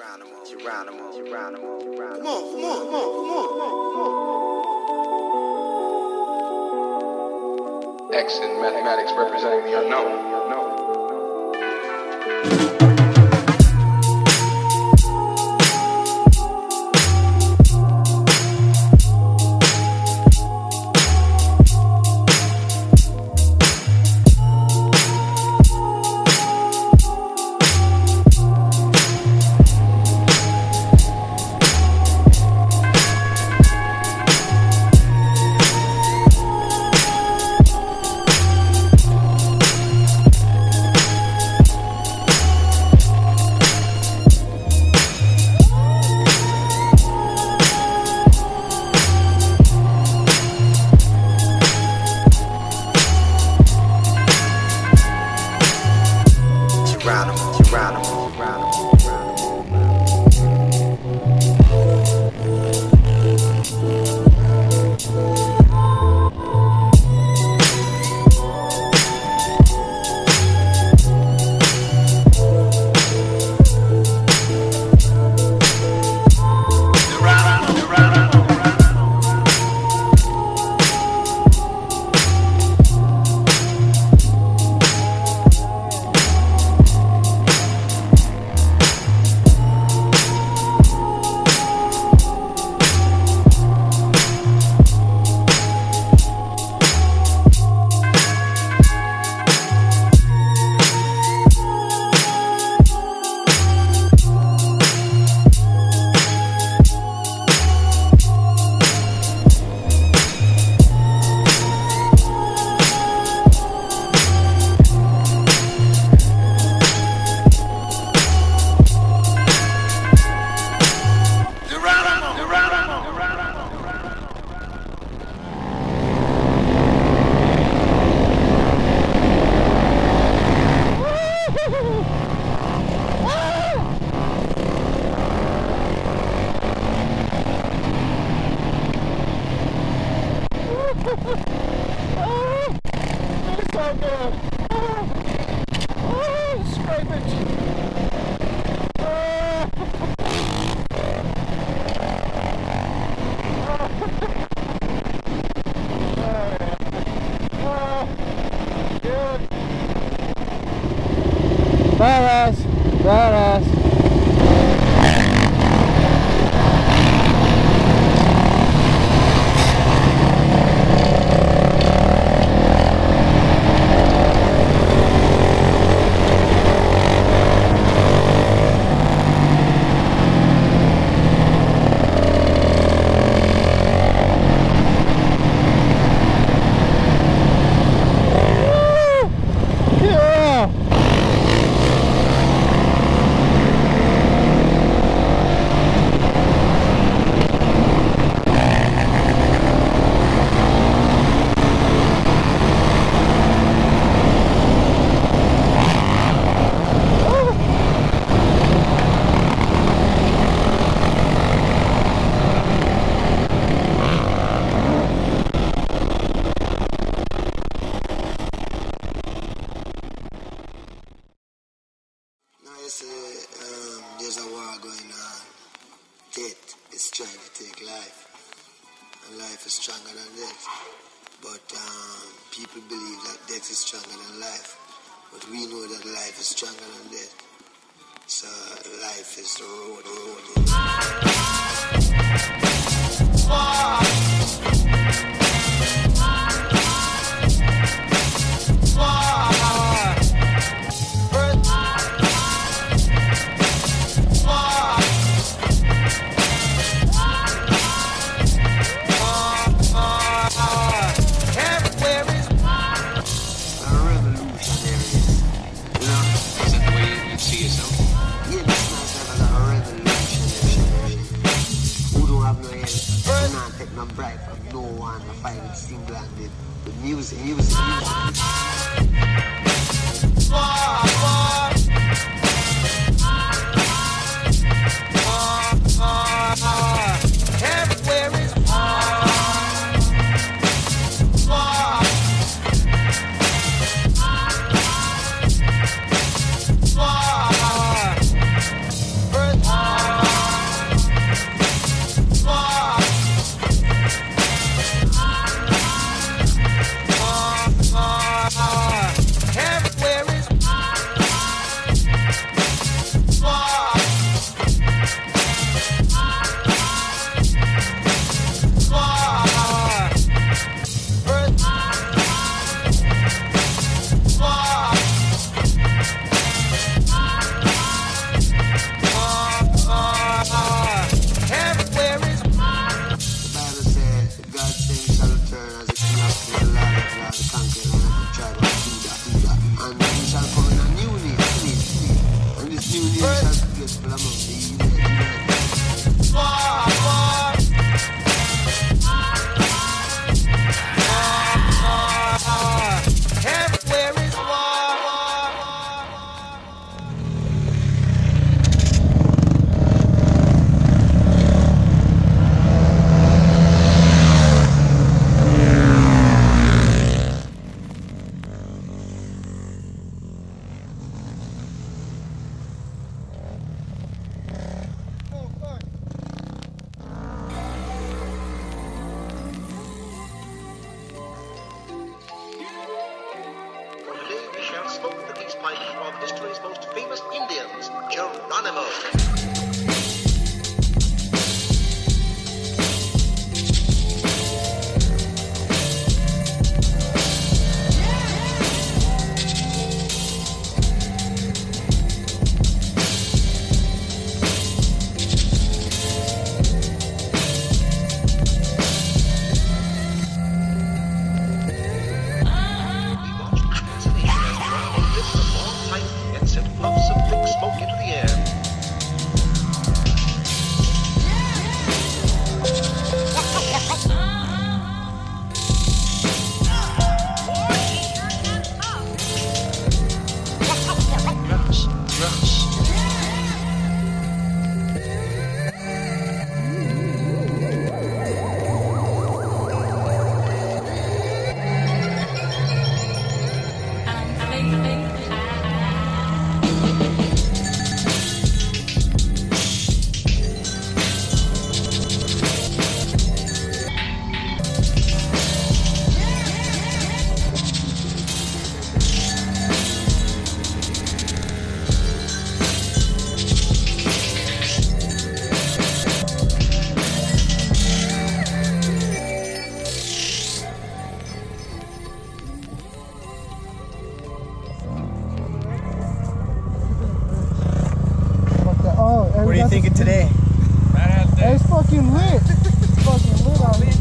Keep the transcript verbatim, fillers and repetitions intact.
Geronimo, Geronimo, Geronimo, Geronimo. Come on, come on, come on, come on, come on. X in mathematics representing the unknown. Geronimo, Geronimo, Geronimo, oh, it's so good. Oh, oh, scrape it. Oh. Oh. Oh, good. Badass, badass. Say, um, there's a war going on. Death is trying to take life, and life is stronger than death. But um, people believe that death is stronger than life, but we know that life is stronger than death. So life is the road, the road is. War. I'm bright from no one, I find it single handed. The music, music, music. Wow. Wow. Wow. Wow. Wow. What are you thinking today? Badass day. It's fucking lit. It's fucking lit out here.